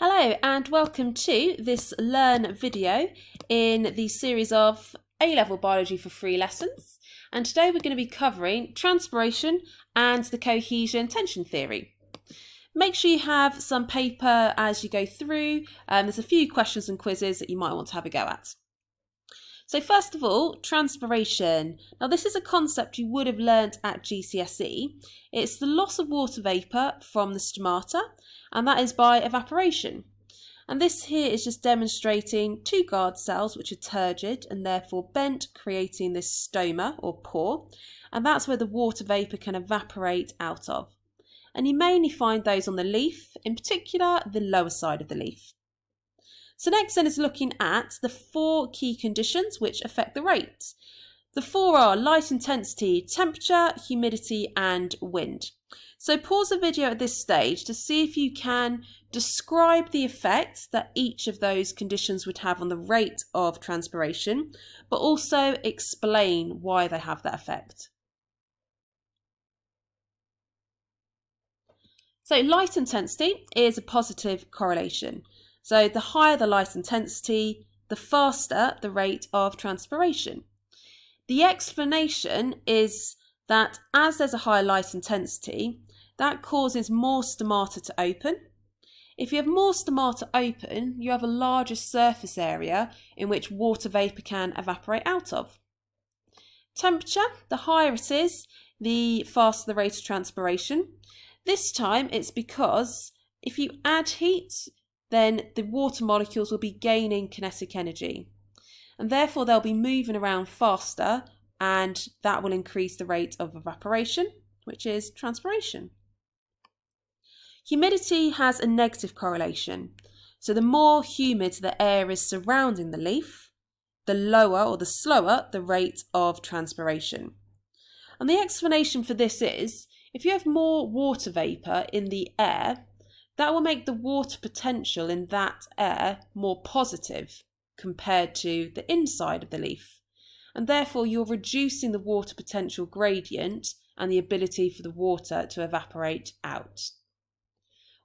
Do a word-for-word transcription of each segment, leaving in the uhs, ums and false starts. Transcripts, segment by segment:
Hello and welcome to this Learn video in the series of A-Level Biology for Free lessons, and today we're going to be covering transpiration and the cohesion-tension theory. Make sure you have some paper as you go through, and um, there's a few questions and quizzes that you might want to have a go at. So first of all, transpiration. Now this is a concept you would have learnt at G C S E. It's the loss of water vapour from the stomata, and that is by evaporation. And this here is just demonstrating two guard cells which are turgid and therefore bent, creating this stoma or pore, and that's where the water vapour can evaporate out of. And you mainly find those on the leaf, in particular the lower side of the leaf. So next then is looking at the four key conditions which affect the rate. The four are light intensity, temperature, humidity and wind. So pause the video at this stage to see if you can describe the effect that each of those conditions would have on the rate of transpiration, but also explain why they have that effect. So light intensity is a positive correlation. So the higher the light intensity, the faster the rate of transpiration. The explanation is that as there's a higher light intensity, that causes more stomata to open. If you have more stomata open, you have a larger surface area in which water vapour can evaporate out of. Temperature, the higher it is, the faster the rate of transpiration. This time it's because if you add heat, then the water molecules will be gaining kinetic energy, and therefore they'll be moving around faster, and that will increase the rate of evaporation, which is transpiration. Humidity has a negative correlation. So the more humid the air is surrounding the leaf, the lower or the slower the rate of transpiration. And the explanation for this is, if you have more water vapour in the air, that will make the water potential in that air more positive compared to the inside of the leaf, and therefore you're reducing the water potential gradient and the ability for the water to evaporate out.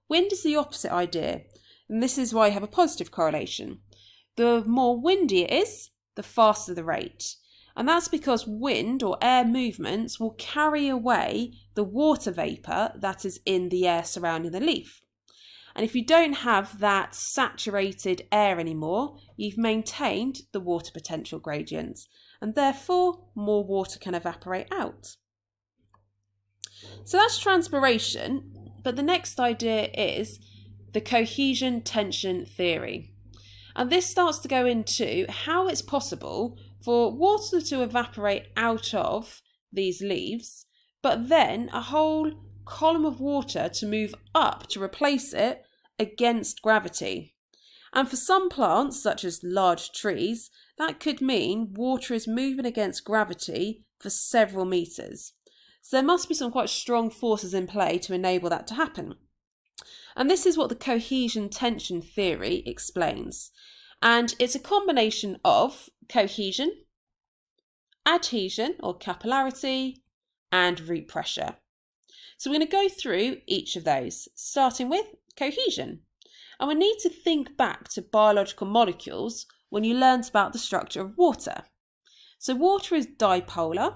Wind is the opposite idea, and this is why you have a positive correlation. The more windy it is, the faster the rate, and that's because wind or air movements will carry away the water vapour that is in the air surrounding the leaf. And if you don't have that saturated air anymore, you've maintained the water potential gradient, and therefore more water can evaporate out. So that's transpiration, but the next idea is the cohesion-tension theory. And this starts to go into how it's possible for water to evaporate out of these leaves, but then a whole column of water to move up to replace it against gravity. And for some plants, such as large trees, that could mean water is moving against gravity for several meters. So there must be some quite strong forces in play to enable that to happen. And this is what the cohesion-tension theory explains. And it's a combination of cohesion, adhesion or capillarity, and root pressure. So we're going to go through each of those, starting with cohesion. And we need to think back to biological molecules when you learnt about the structure of water. So water is dipolar,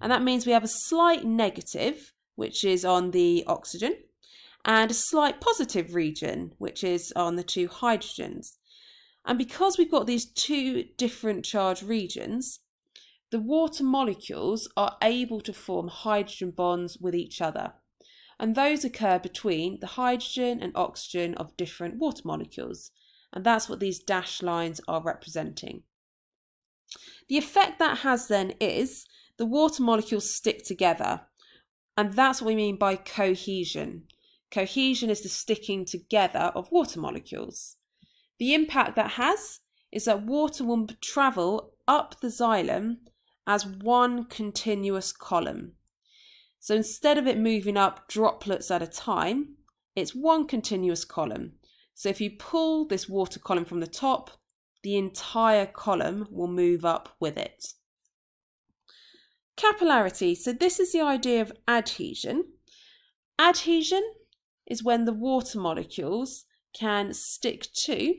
and that means we have a slight negative, which is on the oxygen, and a slight positive region, which is on the two hydrogens. And because we've got these two different charged regions, the water molecules are able to form hydrogen bonds with each other, and those occur between the hydrogen and oxygen of different water molecules, and that's what these dashed lines are representing. The effect that has then is the water molecules stick together, and that's what we mean by cohesion. Cohesion is the sticking together of water molecules. The impact that has is that water will travel up the xylem as one continuous column. So instead of it moving up droplets at a time, it's one continuous column. So if you pull this water column from the top, the entire column will move up with it. Capillarity. So this is the idea of adhesion. Adhesion is when the water molecules can stick to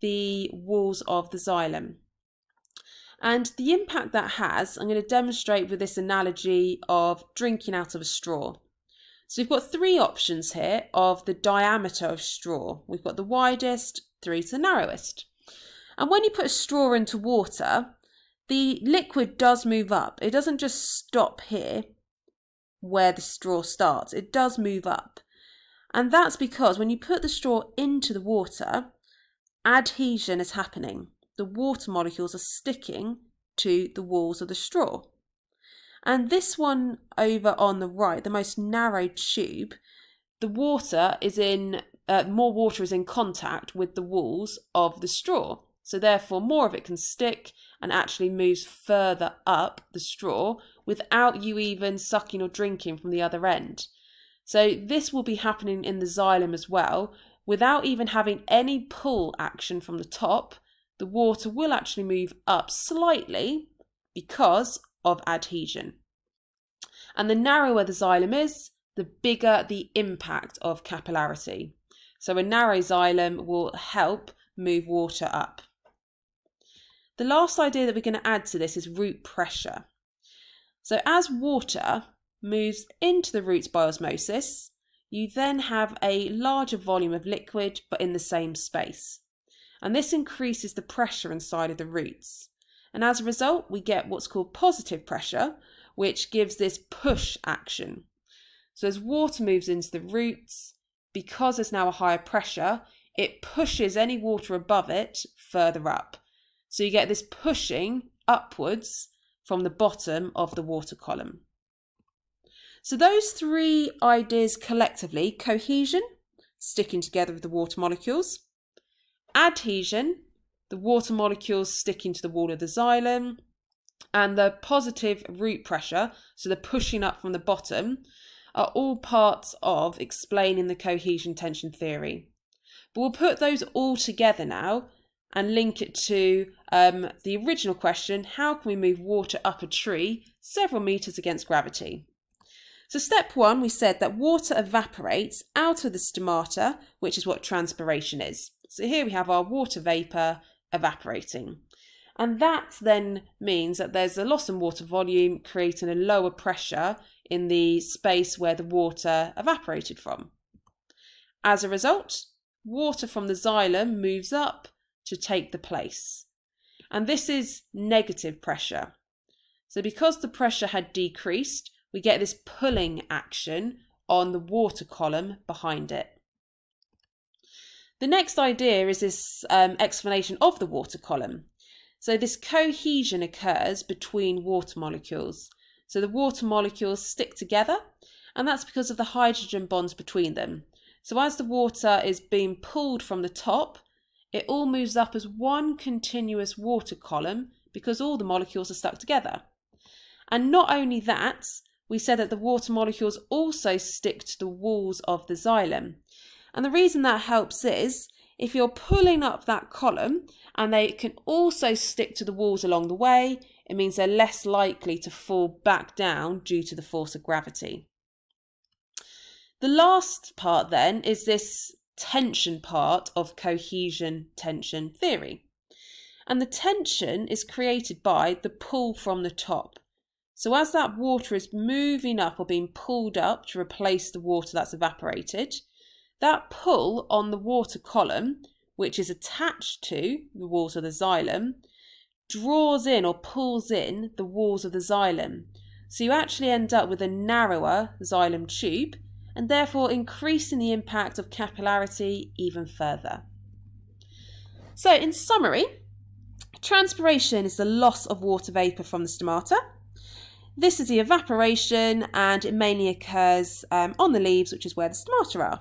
the walls of the xylem. And the impact that has, I'm going to demonstrate with this analogy of drinking out of a straw. So we've got three options here of the diameter of straw. We've got the widest through to the narrowest. And when you put a straw into water, the liquid does move up. It doesn't just stop here where the straw starts. It does move up. And that's because when you put the straw into the water, adhesion is happening. The water molecules are sticking to the walls of the straw. And this one over on the right, the most narrow tube, the water is in, uh, more water is in contact with the walls of the straw. So therefore more of it can stick and actually moves further up the straw without you even sucking or drinking from the other end. So this will be happening in the xylem as well. Without even having any pull action from the top, the water will actually move up slightly because of adhesion. And the narrower the xylem is, the bigger the impact of capillarity. So a narrow xylem will help move water up. The last idea that we're going to add to this is root pressure. So as water moves into the roots by osmosis, you then have a larger volume of liquid but in the same space. And this increases the pressure inside of the roots. And as a result, we get what's called positive pressure, which gives this push action. So as water moves into the roots, because there's now a higher pressure, it pushes any water above it further up. So you get this pushing upwards from the bottom of the water column. So those three ideas collectively, cohesion, sticking together with the water molecules, adhesion, the water molecules sticking to the wall of the xylem, and the positive root pressure, so the pushing up from the bottom, are all parts of explaining the cohesion-tension theory. But we'll put those all together now and link it to um, the original question, how can we move water up a tree several metres against gravity? So step one, we said that water evaporates out of the stomata, which is what transpiration is. So here we have our water vapour evaporating. And that then means that there's a loss in water volume, creating a lower pressure in the space where the water evaporated from. As a result, water from the xylem moves up to take the place. And this is negative pressure. So because the pressure had decreased, we get this pulling action on the water column behind it. The next idea is this um, explanation of the water column. So this cohesion occurs between water molecules. So the water molecules stick together, and that's because of the hydrogen bonds between them. So as the water is being pulled from the top, it all moves up as one continuous water column because all the molecules are stuck together. And not only that, we said that the water molecules also stick to the walls of the xylem. And the reason that helps is if you're pulling up that column and they can also stick to the walls along the way, it means they're less likely to fall back down due to the force of gravity. The last part then is this tension part of cohesion-tension theory. And the tension is created by the pull from the top. So as that water is moving up or being pulled up to replace the water that's evaporated, that pull on the water column, which is attached to the walls of the xylem, draws in or pulls in the walls of the xylem. So you actually end up with a narrower xylem tube and therefore increasing the impact of capillarity even further. So in summary, transpiration is the loss of water vapour from the stomata. This is the evaporation and it mainly occurs um, on the leaves, which is where the stomata are.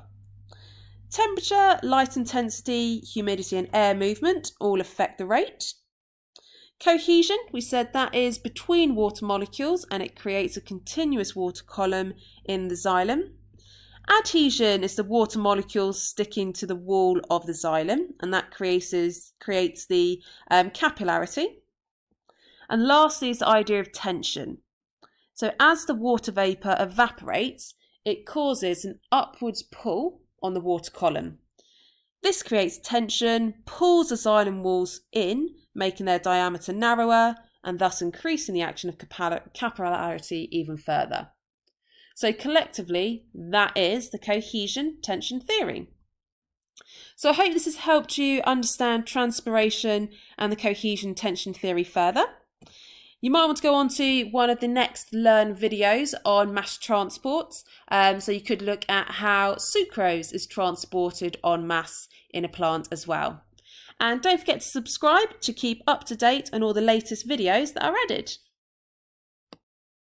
Temperature, light intensity, humidity and air movement all affect the rate. Cohesion, we said that is between water molecules and it creates a continuous water column in the xylem. Adhesion is the water molecules sticking to the wall of the xylem and that creates, creates the um, capillarity. And lastly is the idea of tension. So as the water vapour evaporates, it causes an upwards pull on the water column. This creates tension, pulls the xylem walls in, making their diameter narrower and thus increasing the action of capillarity even further. So collectively, that is the cohesion-tension theory. So I hope this has helped you understand transpiration and the cohesion-tension theory further. You might want to go on to one of the next Learn videos on mass transports, um, so you could look at how sucrose is transported on mass in a plant as well. And don't forget to subscribe to keep up to date on all the latest videos that are added.